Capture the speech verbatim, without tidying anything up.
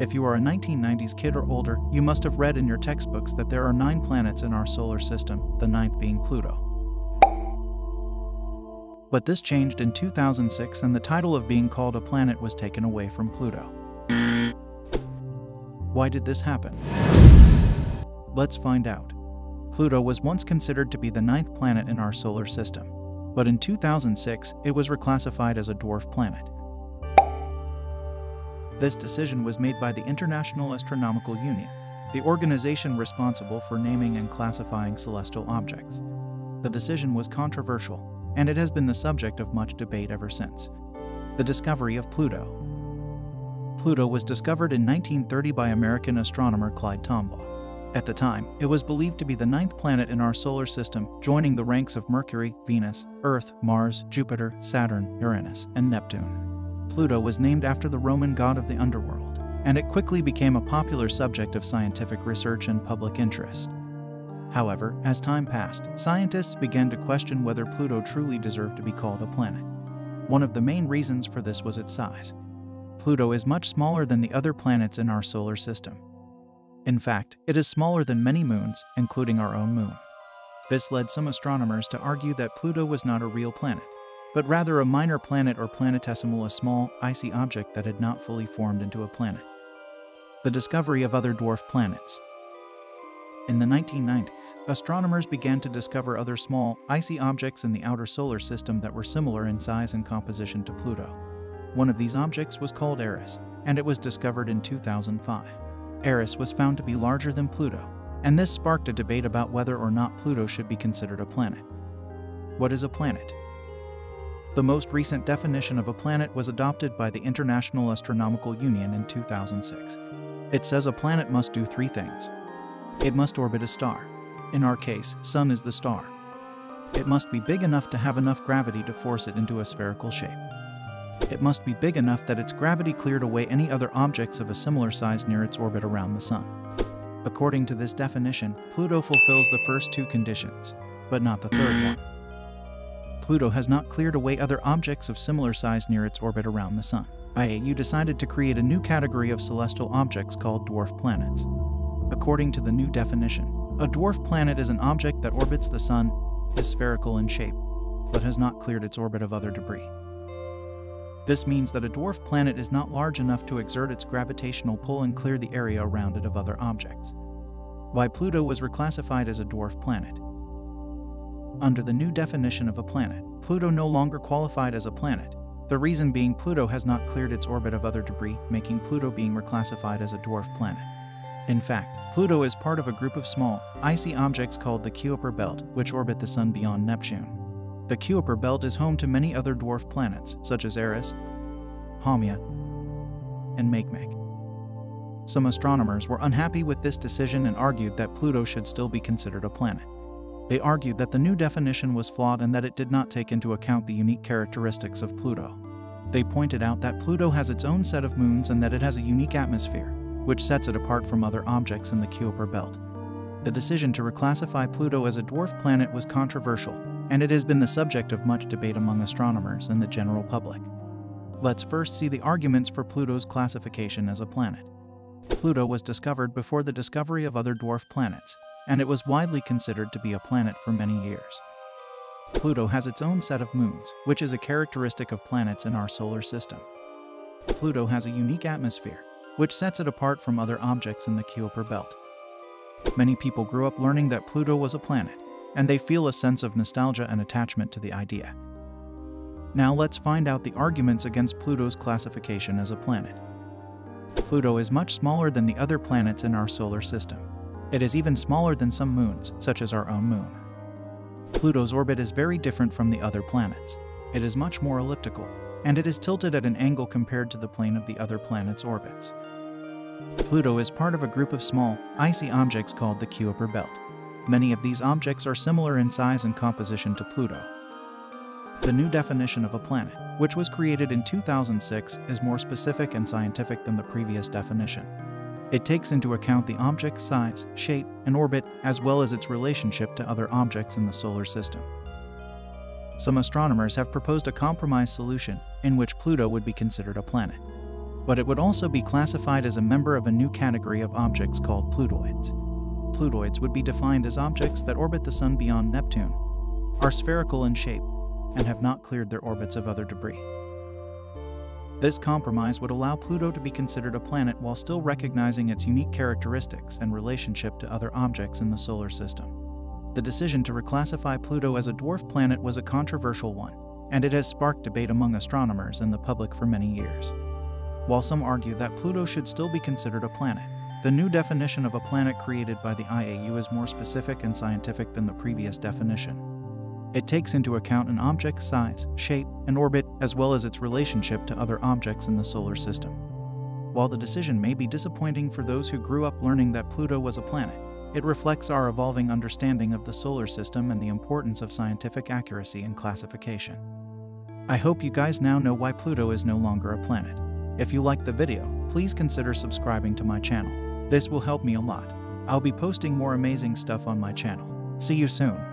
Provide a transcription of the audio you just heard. If you are a nineteen nineties kid or older, you must have read in your textbooks that there are nine planets in our solar system, the ninth being Pluto. But this changed in two thousand six and the title of being called a planet was taken away from Pluto. Why did this happen? Let's find out. Pluto was once considered to be the ninth planet in our solar system, but in two thousand six, it was reclassified as a dwarf planet. This decision was made by the International Astronomical Union, the organization responsible for naming and classifying celestial objects. The decision was controversial, and it has been the subject of much debate ever since. The discovery of Pluto. Pluto was discovered in nineteen thirty by American astronomer Clyde Tombaugh. At the time, it was believed to be the ninth planet in our solar system, joining the ranks of Mercury, Venus, Earth, Mars, Jupiter, Saturn, Uranus, and Neptune. Pluto was named after the Roman god of the underworld, and it quickly became a popular subject of scientific research and public interest. However, as time passed, scientists began to question whether Pluto truly deserved to be called a planet. One of the main reasons for this was its size. Pluto is much smaller than the other planets in our solar system. In fact, it is smaller than many moons, including our own moon. This led some astronomers to argue that Pluto was not a real planet, but rather a minor planet or planetesimal, a small, icy object that had not fully formed into a planet. The discovery of other dwarf planets. In the nineteen nineties, astronomers began to discover other small, icy objects in the outer solar system that were similar in size and composition to Pluto. One of these objects was called Eris, and it was discovered in two thousand five. Eris was found to be larger than Pluto, and this sparked a debate about whether or not Pluto should be considered a planet. What is a planet? The most recent definition of a planet was adopted by the International Astronomical Union in two thousand six. It says a planet must do three things. It must orbit a star. In our case, Sun is the star. It must be big enough to have enough gravity to force it into a spherical shape. It must be big enough that its gravity cleared away any other objects of a similar size near its orbit around the Sun. According to this definition, Pluto fulfills the first two conditions, but not the third one. Pluto has not cleared away other objects of similar size near its orbit around the Sun. I A U decided to create a new category of celestial objects called dwarf planets. According to the new definition, a dwarf planet is an object that orbits the Sun, is spherical in shape, but has not cleared its orbit of other debris. This means that a dwarf planet is not large enough to exert its gravitational pull and clear the area around it of other objects. Why Pluto was reclassified as a dwarf planet. Under the new definition of a planet, Pluto no longer qualified as a planet, the reason being Pluto has not cleared its orbit of other debris, making Pluto being reclassified as a dwarf planet. In fact, Pluto is part of a group of small, icy objects called the Kuiper Belt, which orbit the Sun beyond Neptune. The Kuiper Belt is home to many other dwarf planets, such as Eris, Haumea, and Makemake. Some astronomers were unhappy with this decision and argued that Pluto should still be considered a planet. They argued that the new definition was flawed and that it did not take into account the unique characteristics of Pluto. They pointed out that Pluto has its own set of moons and that it has a unique atmosphere, which sets it apart from other objects in the Kuiper Belt. The decision to reclassify Pluto as a dwarf planet was controversial, and it has been the subject of much debate among astronomers and the general public. Let's first see the arguments for Pluto's classification as a planet. Pluto was discovered before the discovery of other dwarf planets, and it was widely considered to be a planet for many years. Pluto has its own set of moons, which is a characteristic of planets in our solar system. Pluto has a unique atmosphere, which sets it apart from other objects in the Kuiper Belt. Many people grew up learning that Pluto was a planet, and they feel a sense of nostalgia and attachment to the idea. Now let's find out the arguments against Pluto's classification as a planet. Pluto is much smaller than the other planets in our solar system. It is even smaller than some moons, such as our own moon. Pluto's orbit is very different from the other planets. It is much more elliptical, and it is tilted at an angle compared to the plane of the other planets' orbits. Pluto is part of a group of small, icy objects called the Kuiper Belt. Many of these objects are similar in size and composition to Pluto. The new definition of a planet, which was created in two thousand six, is more specific and scientific than the previous definition. It takes into account the object's size, shape, and orbit, as well as its relationship to other objects in the solar system. Some astronomers have proposed a compromise solution in which Pluto would be considered a planet. but it would also be classified as a member of a new category of objects called Plutoids. Plutoids would be defined as objects that orbit the Sun beyond Neptune, are spherical in shape, and have not cleared their orbits of other debris. This compromise would allow Pluto to be considered a planet while still recognizing its unique characteristics and relationship to other objects in the solar system. The decision to reclassify Pluto as a dwarf planet was a controversial one, and it has sparked debate among astronomers and the public for many years. While some argue that Pluto should still be considered a planet, the new definition of a planet created by the I A U is more specific and scientific than the previous definition. It takes into account an object's size, shape, and orbit, as well as its relationship to other objects in the solar system. While the decision may be disappointing for those who grew up learning that Pluto was a planet, it reflects our evolving understanding of the solar system and the importance of scientific accuracy and classification. I hope you guys now know why Pluto is no longer a planet. If you liked the video, please consider subscribing to my channel. This will help me a lot. I'll be posting more amazing stuff on my channel. See you soon.